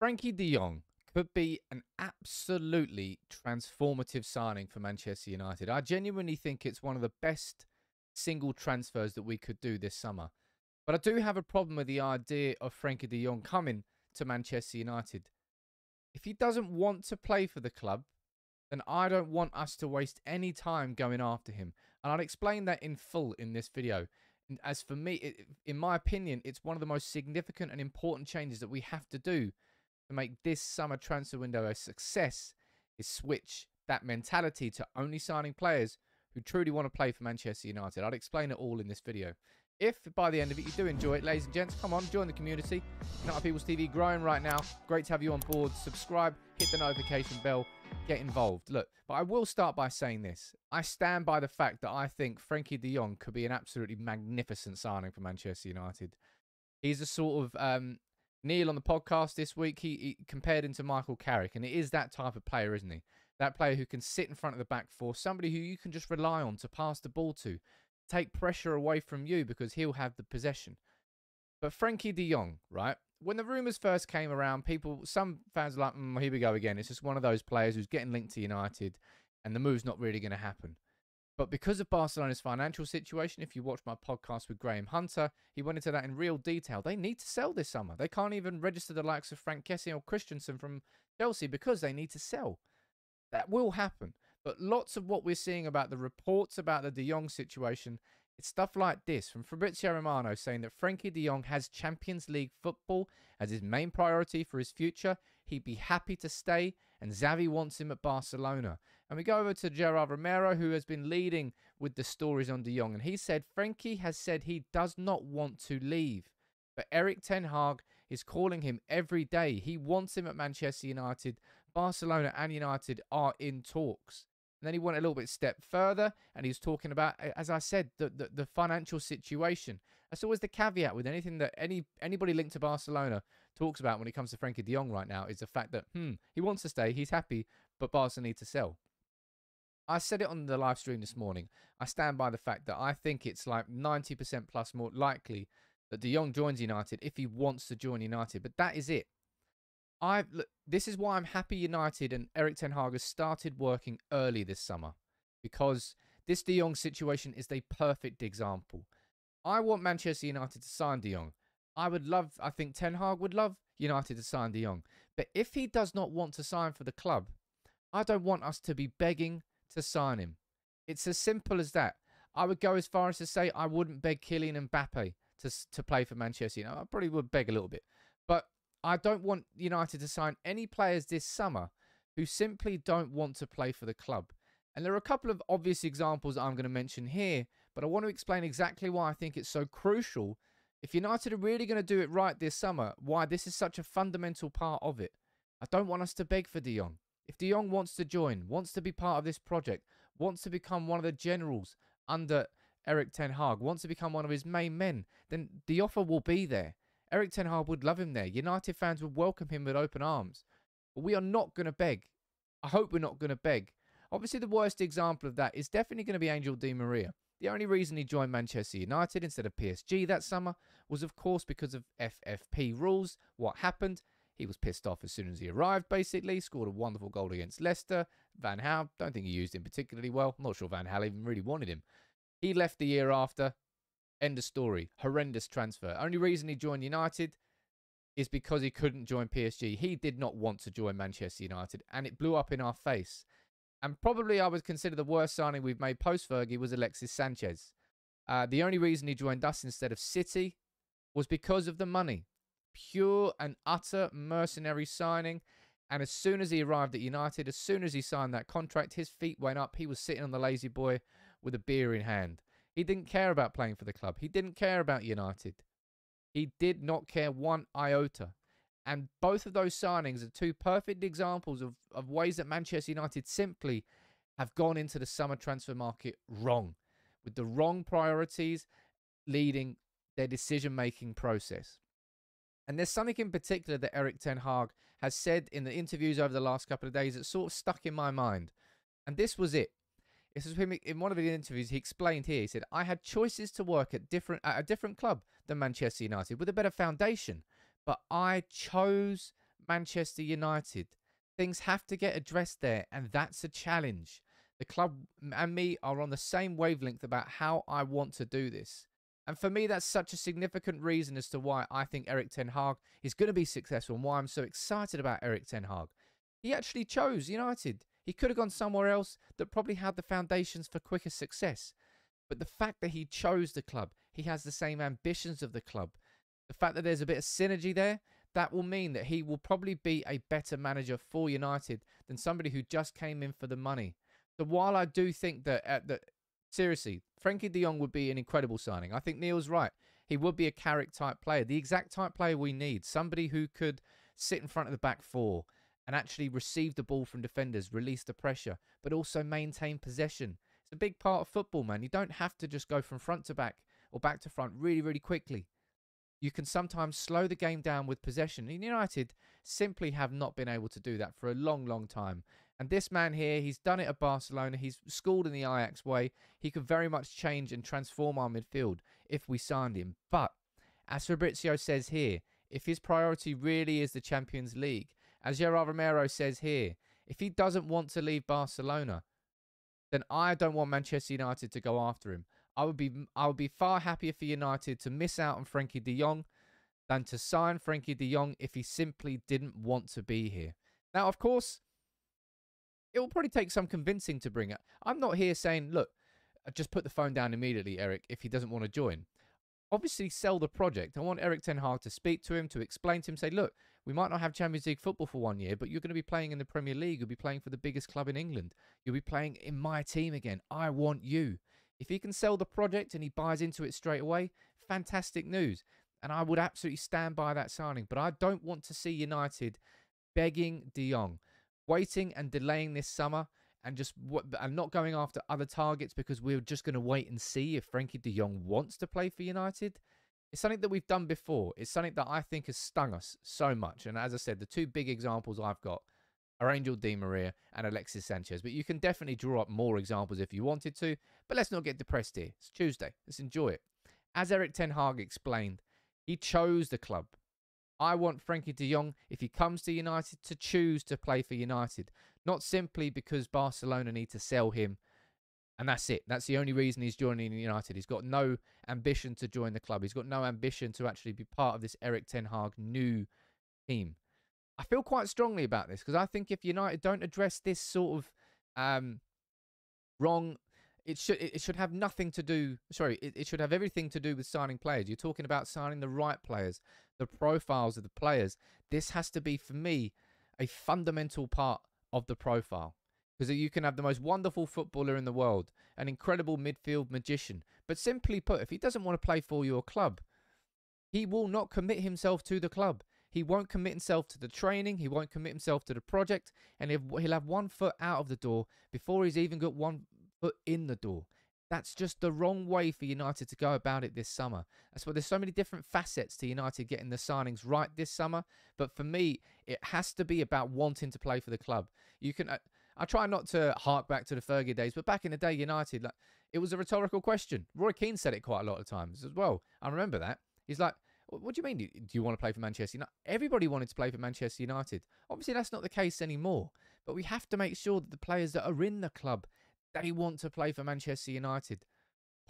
Frenkie de Jong could be an absolutely transformative signing for Manchester United. I genuinely think it's one of the best single transfers that we could do this summer. But I do have a problem with the idea of Frenkie de Jong coming to Manchester United. If he doesn't want to play for the club, then I don't want us to waste any time going after him. And I'll explain that in full in this video. And as for me, in my opinion, it's one of the most significant and important changes that we have to do to make this summer transfer window a success is switch that mentality to only signing players who truly want to play for Manchester United. I'll explain it all in this video. If by the end of it you do enjoy it, ladies and gents, come on, join the community. United People's TV growing right now. Great to have you on board. Subscribe, hit the notification bell, get involved. Look, but I will start by saying this. I stand by the fact that I think Frenkie de Jong could be an absolutely magnificent signing for Manchester United. He's a sort of, Neil on the podcast this week, he compared him to Michael Carrick, and it is that type of player, isn't he? That player who can sit in front of the back four, somebody who you can just rely on to pass the ball to. Take pressure away from you because he'll have the possession. But Frenkie de Jong, right? When the rumours first came around, some fans were like, here we go again. It's just one of those players who's getting linked to United and the move's not really going to happen. But because of Barcelona's financial situation, if you watch my podcast with Graham Hunter, he went into that in real detail. They need to sell this summer. They can't even register the likes of Frank Kessie or Christensen from Chelsea because they need to sell. That will happen. But lots of what we're seeing about the reports about the De Jong situation, it's stuff like this from Fabrizio Romano saying that Frenkie de Jong has Champions League football as his main priority for his future. He'd be happy to stay and Xavi wants him at Barcelona. And we go over to Gerard Romero, who has been leading with the stories on De Jong. And he said, Frenkie has said he does not want to leave. But Erik ten Hag is calling him every day. He wants him at Manchester United. Barcelona and United are in talks. And then he went a little bit step further, and he was talking about, as I said, the financial situation. That's always the caveat with anything that anybody linked to Barcelona talks about when it comes to Frenkie de Jong right now is the fact that, he wants to stay, he's happy, but Barca need to sell. I said it on the live stream this morning. I stand by the fact that I think it's like 90% plus more likely that de Jong joins United if he wants to join United, but that is it. This is why I'm happy United and Erik ten Hag has started working early this summer, because this De Jong situation is the perfect example. I want Manchester United to sign De Jong. I think ten Hag would love United to sign De Jong. But if he does not want to sign for the club, I don't want us to be begging to sign him. It's as simple as that. I would go as far as to say I wouldn't beg Kylian Mbappe to play for Manchester United. I probably would beg a little bit, but I don't want United to sign any players this summer who simply don't want to play for the club. And there are a couple of obvious examples that I'm going to mention here, but I want to explain exactly why I think it's so crucial. If United are really going to do it right this summer, why this is such a fundamental part of it. I don't want us to beg for De Jong. If De Jong wants to join, wants to be part of this project, wants to become one of the generals under Erik ten Hag, wants to become one of his main men, then the offer will be there. Erik ten Hag would love him there. United fans would welcome him with open arms. But we are not going to beg. I hope we're not going to beg. Obviously, the worst example of that is definitely going to be Angel Di Maria. The only reason he joined Manchester United instead of PSG that summer was, of course, because of FFP rules. What happened? He was pissed off as soon as he arrived, basically. Scored a wonderful goal against Leicester. Van Gaal, don't think he used him particularly well. I'm not sure Van Gaal even really wanted him. He left the year after. End of story. Horrendous transfer. Only reason he joined United is because he couldn't join PSG. He did not want to join Manchester United, and it blew up in our face. And probably I would consider the worst signing we've made post-Fergie was Alexis Sanchez. The only reason he joined us instead of City was because of the money. Pure and utter mercenary signing. And as soon as he arrived at United, as soon as he signed that contract, his feet went up. He was sitting on the lazy boy with a beer in hand. He didn't care about playing for the club. He didn't care about United. He did not care one iota. And both of those signings are two perfect examples of ways that Manchester United simply have gone into the summer transfer market wrong, with the wrong priorities leading their decision-making process. And there's something in particular that Erik ten Hag has said in the interviews over the last couple of days that sort of stuck in my mind. And this was it. This is him in one of the interviews. He explained here. He said, "I had choices to work at a different club than Manchester United with a better foundation, but I chose Manchester United. Things have to get addressed there, and that's a challenge. The club and me are on the same wavelength about how I want to do this. And for me, that's such a significant reason as to why I think Erik ten Hag is going to be successful and why I'm so excited about Erik ten Hag. He actually chose United. He could have gone somewhere else that probably had the foundations for quicker success. But the fact that he chose the club, he has the same ambitions of the club. The fact that there's a bit of synergy there, that will mean that he will probably be a better manager for United than somebody who just came in for the money. So while I do think that, seriously, Frenkie de Jong would be an incredible signing. I think Neil's right. He would be a Carrick type player, the exact type player we need. Somebody who could sit in front of the back four and actually receive the ball from defenders, release the pressure, but also maintain possession. It's a big part of football, man. You don't have to just go from front to back or back to front really, really quickly. You can sometimes slow the game down with possession. And United simply have not been able to do that for a long, long time. And this man here, he's done it at Barcelona. He's scored in the Ajax way. He could very much change and transform our midfield if we signed him. But as Fabrizio says here, if his priority really is the Champions League, as Gerard Romero says here, if he doesn't want to leave Barcelona, then I don't want Manchester United to go after him. I would be far happier for United to miss out on Frenkie de Jong than to sign Frenkie de Jong if he simply didn't want to be here. Now, of course, it will probably take some convincing to bring it. I'm not here saying, look, just put the phone down immediately, Eric, if he doesn't want to join. Obviously, sell the project. I want Erik ten Hag to speak to him, to explain to him, say, look, we might not have Champions League football for 1 year, but you're going to be playing in the Premier League. You'll be playing for the biggest club in England. You'll be playing in my team again. I want you. If he can sell the project and he buys into it straight away, fantastic news. And I would absolutely stand by that signing. But I don't want to see United begging De Jong, waiting and delaying this summer and not going after other targets because we're just going to wait and see if Frenkie de Jong wants to play for United. It's something that we've done before. It's something that I think has stung us so much. And as I said, the two big examples I've got are Angel Di Maria and Alexis Sanchez. But you can definitely draw up more examples if you wanted to. But let's not get depressed here. It's Tuesday. Let's enjoy it. As Erik ten Hag explained, he chose the club. I want Frenkie de Jong, if he comes to United, to choose to play for United. Not simply because Barcelona need to sell him. And that's it. That's the only reason he's joining United. He's got no ambition to join the club. He's got no ambition to actually be part of this Erik ten Hag new team. I feel quite strongly about this because I think if United don't address this sort of wrong, it should have nothing to do. Sorry, it should have everything to do with signing players. You're talking about signing the right players, the profiles of the players. This has to be for me a fundamental part of the profile because you can have the most wonderful footballer in the world, an incredible midfield magician, but simply put, if he doesn't want to play for your club, he will not commit himself to the club. He won't commit himself to the training. He won't commit himself to the project. And he'll have 1 foot out of the door before he's even got 1 foot in the door. That's just the wrong way for United to go about it this summer. That's why there's so many different facets to United getting the signings right this summer. But for me, it has to be about wanting to play for the club. You can... I try not to hark back to the Fergie days, but back in the day, United, like, it was a rhetorical question. Roy Keane said it quite a lot of times as well. I remember that. He's like, what do you mean? Do you want to play for Manchester United? Everybody wanted to play for Manchester United. Obviously, that's not the case anymore. But we have to make sure that the players that are in the club, they want to play for Manchester United.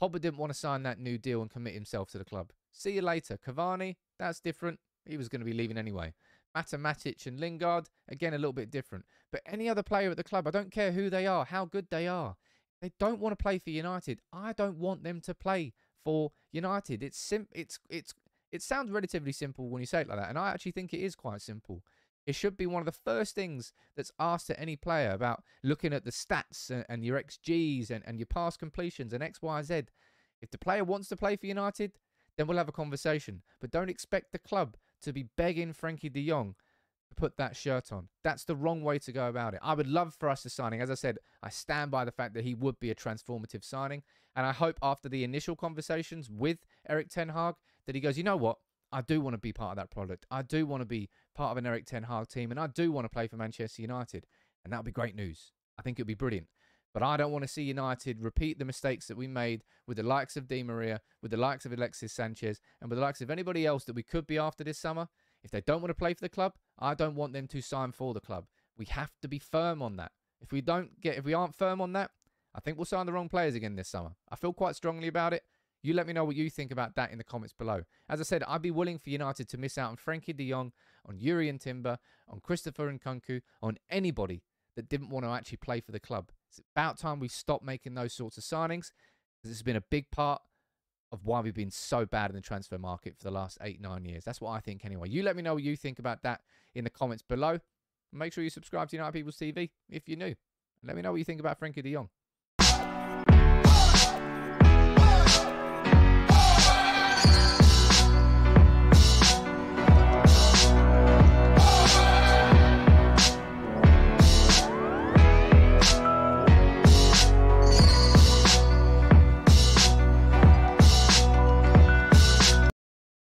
Pogba didn't want to sign that new deal and commit himself to the club. See you later. Cavani, that's different. He was going to be leaving anyway. Matic and Lingard, again, a little bit different. But any other player at the club, I don't care who they are, how good they are. They don't want to play for United. I don't want them to play for United. It sounds relatively simple when you say it like that, and I actually think it is quite simple. It should be one of the first things that's asked to any player about looking at the stats and your XGs and your pass completions and X, Y, Z. If the player wants to play for United, then we'll have a conversation. But don't expect the club to be begging Frenkie de Jong to put that shirt on. That's the wrong way to go about it. I would love for us to signing. As I said, I stand by the fact that he would be a transformative signing. And I hope after the initial conversations with Erik ten Hag that he goes, you know what? I do want to be part of that product. I do want to be part of an Erik ten Hag team. And I do want to play for Manchester United. And that would be great news. I think it would be brilliant. But I don't want to see United repeat the mistakes that we made with the likes of Di Maria, with the likes of Alexis Sanchez, and with the likes of anybody else that we could be after this summer. If they don't want to play for the club, I don't want them to sign for the club. We have to be firm on that. If we aren't firm on that, I think we'll sign the wrong players again this summer. I feel quite strongly about it. You let me know what you think about that in the comments below. As I said, I'd be willing for United to miss out on Frenkie de Jong, on Yuri and Timber, on Christopher and Nkunku, on anybody that didn't want to actually play for the club. It's about time we stopped making those sorts of signings, because it's been a big part of why we've been so bad in the transfer market for the last 8-9 years. That's what I think anyway. You let me know what you think about that in the comments below. Make sure you subscribe to United People's TV if you're new. Let me know what you think about Frenkie de Jong.